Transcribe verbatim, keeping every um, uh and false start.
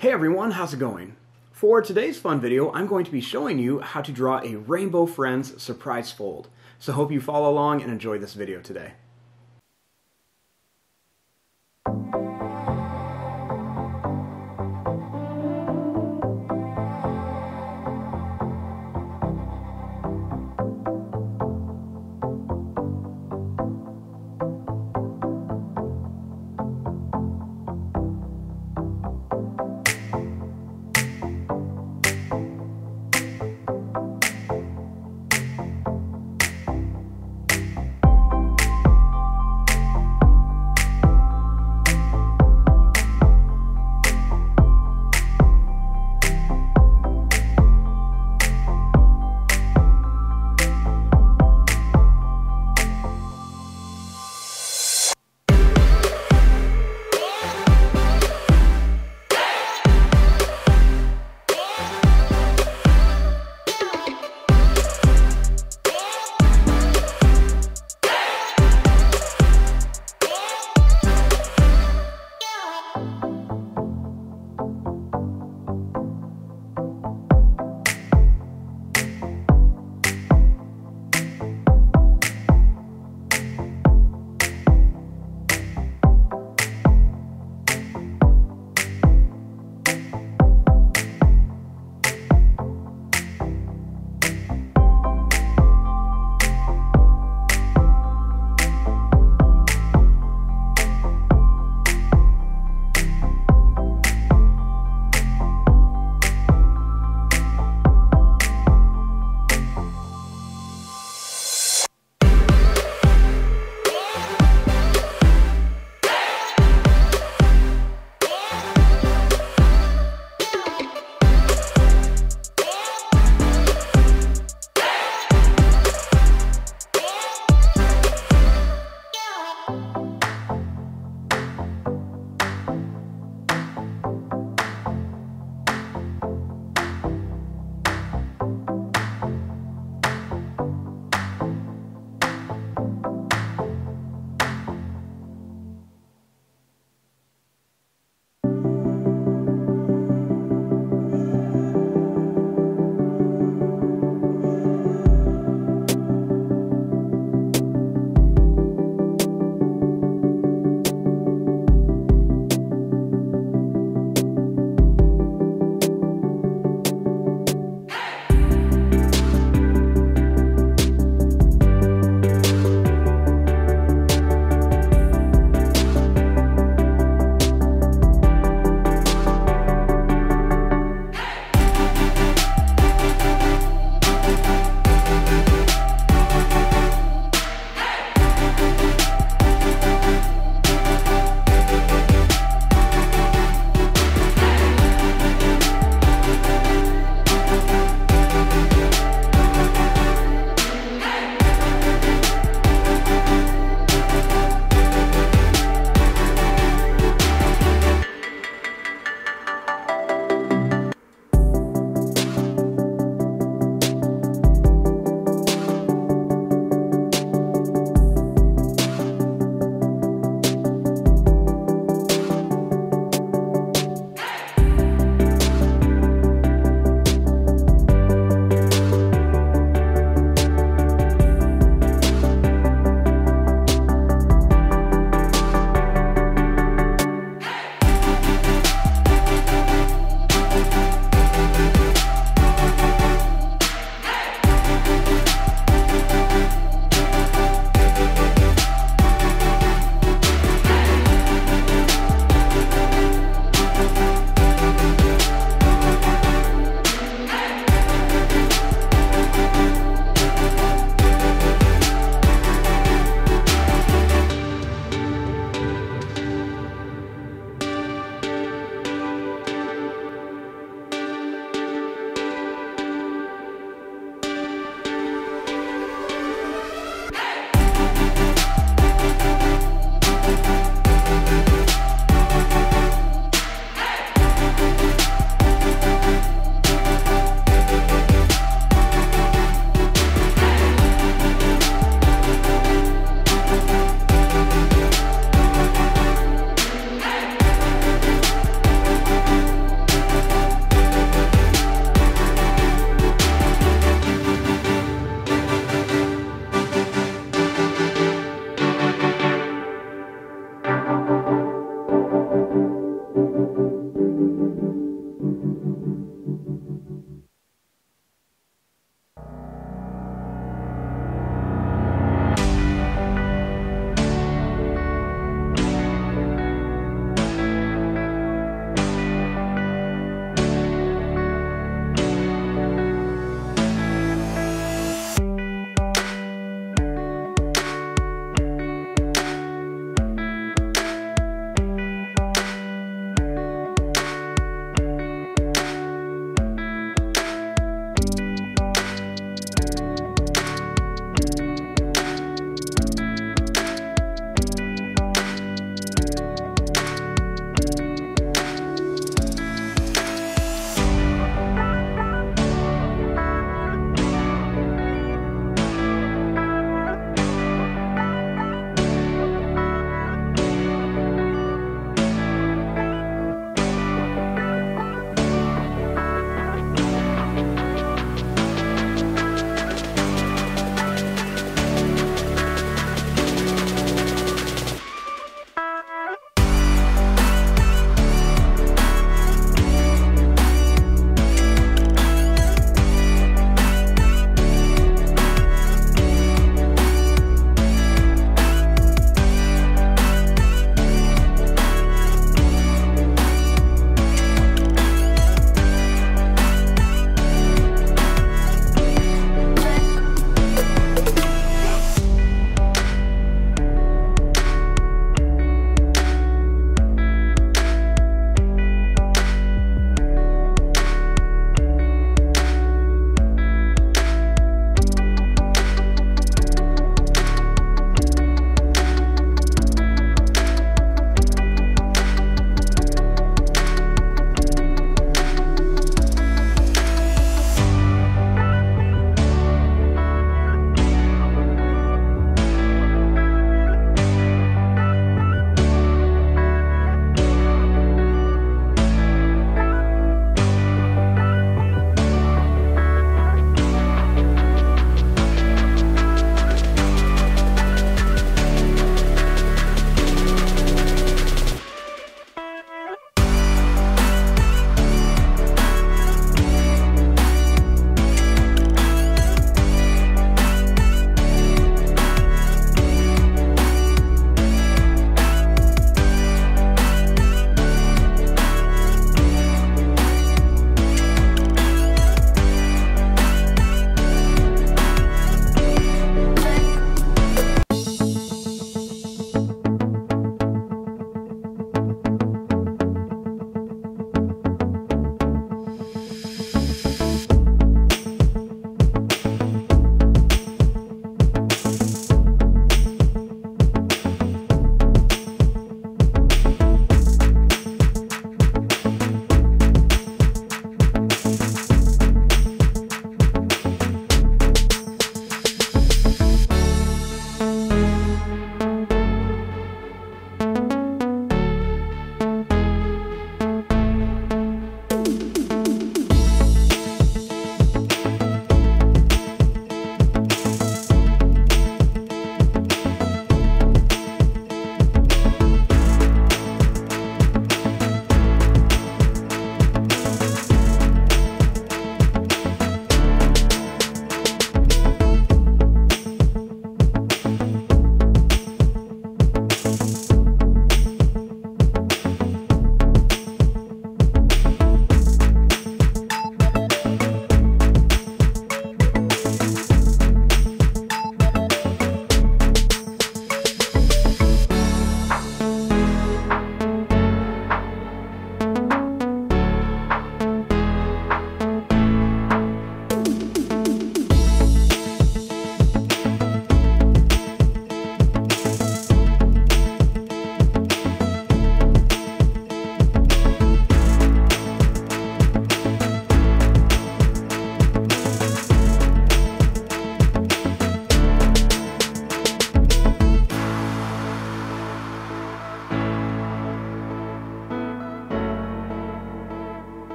Hey everyone, how's it going? For today's fun video, I'm going to be showing you how to draw a Rainbow Friends surprise fold. So hope you follow along and enjoy this video today.